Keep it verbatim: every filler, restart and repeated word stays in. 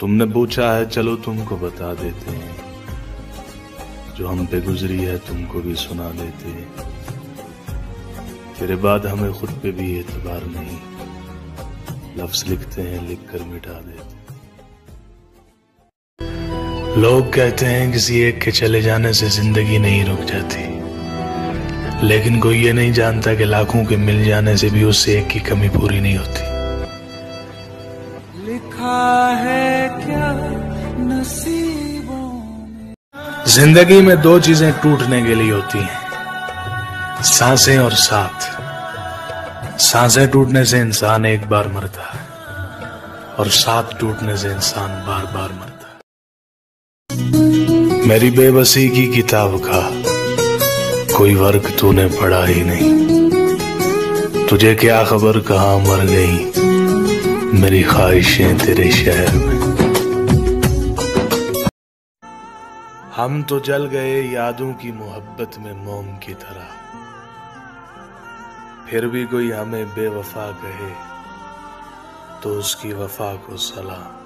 तुमने पूछा है चलो तुमको बता देते हैं, जो हम पे गुजरी है तुमको भी सुना देते हैं। तेरे बाद हमें खुद पे भी एतबार नहीं, लफ्ज लिखते हैं लिख कर मिटा देते। लोग कहते हैं किसी एक के चले जाने से जिंदगी नहीं रुक जाती, लेकिन कोई ये नहीं जानता कि लाखों के मिल जाने से भी उससे एक की कमी पूरी नहीं होती। है क्या नसीबों में? जिंदगी में दो चीजें टूटने के लिए होती हैं, सांसें और साथ। सांसें टूटने से इंसान एक बार मरता है और साथ टूटने से इंसान बार बार मरता है। मेरी बेबसी की किताब का कोई वर्ग तूने पढ़ा ही नहीं, तुझे क्या खबर कहाँ मर गई मेरी ख्वाहिशें तेरे शहर में। हम तो जल गए यादों की मोहब्बत में मोम की तरह, फिर भी कोई हमें बेवफा कहे तो उसकी वफा को सलाम।